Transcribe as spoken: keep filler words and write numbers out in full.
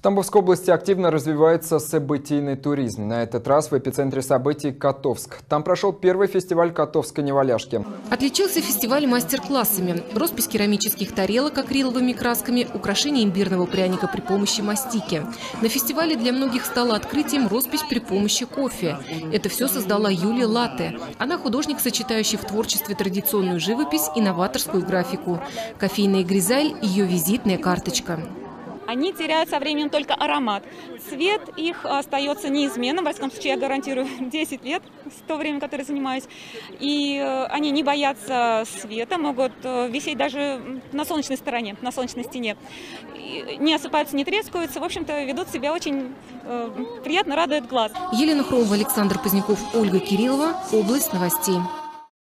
В Тамбовской области активно развивается событийный туризм. На этот раз в эпицентре событий Котовск. Там прошел первый фестиваль Котовской Неваляшки. Отличился фестиваль мастер-классами. Роспись керамических тарелок акриловыми красками, украшение имбирного пряника при помощи мастики. На фестивале для многих стала открытием роспись при помощи кофе. Это все создала Юлия Латте. Она художник, сочетающий в творчестве традиционную живопись и новаторскую графику. Кофейная гризаль – ее визитная карточка. Они теряют со временем только аромат. Цвет их остается неизменным. Во всяком случае, я гарантирую десять лет, с того времени, которое занимаюсь. И они не боятся света, могут висеть даже на солнечной стороне, на солнечной стене. Не осыпаются, не трескаются. В общем-то, ведут себя очень приятно, радует глаз. Елена Хромова, Александр Позняков, Ольга Кириллова. Область новостей.